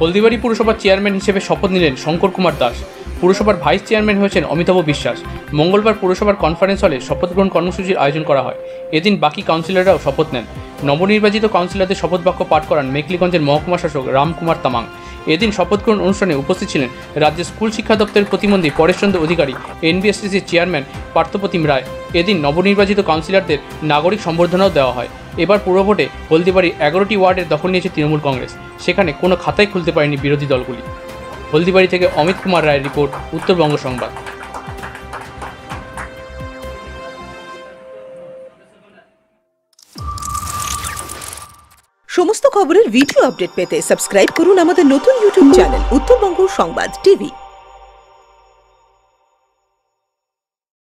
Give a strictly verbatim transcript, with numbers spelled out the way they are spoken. হলদিবাড়ি পৌরসভার চেয়ারম্যান হিসেবে শপথ নিলেন শঙ্কর কুমার দাস। পৌরসভার ভাইস চেয়ারম্যান হয়েছেন অমিতাভ বিশ্বাস। মঙ্গলবার পৌরসভার কনফারেন্স হলে শপথ গ্রহণ কর্মসূচির আয়োজন করা হয়। এদিন বাকি কাউন্সিলররাও শপথ নেন। নবনির্বাচিত কাউন্সিলরদের শপথবাক্য পাঠ করান মেকলিগঞ্জের মহকুমা শাসক রামকুমার তামাং। এদিন শপথ গ্রহণ অনুষ্ঠানে উপস্থিত ছিলেন রাজ্যের স্কুল শিক্ষা দপ্তরের প্রতিমন্ত্রী পরেশচন্দ্র অধিকারী, এনবিএসটিসির চেয়ারম্যান পার্থপ্রতিম রায়। এদিন নবনির্বাচিত কাউন্সিলরদের নাগরিক সম্বর্ধনাও দেওয়া হয়। এবার পৌরভোটে হলদিবাড়ির এগারোটি ওয়ার্ডের দখল নিয়েছে তৃণমূল কংগ্রেস। সেখানে কোনো খাতাই খুলতে পারেনি বিরোধী দলগুলি। হলদিবাড়ি থেকে অমিত কুমার রায়ের রিপোর্ট, উত্তরবঙ্গ সংবাদ। সমস্ত খবরের ভিডিও আপডেট পেতে সাবস্ক্রাইব করুন আমাদের নতুন ইউটিউব চ্যানেল উত্তরবঙ্গ সংবাদ টিভি।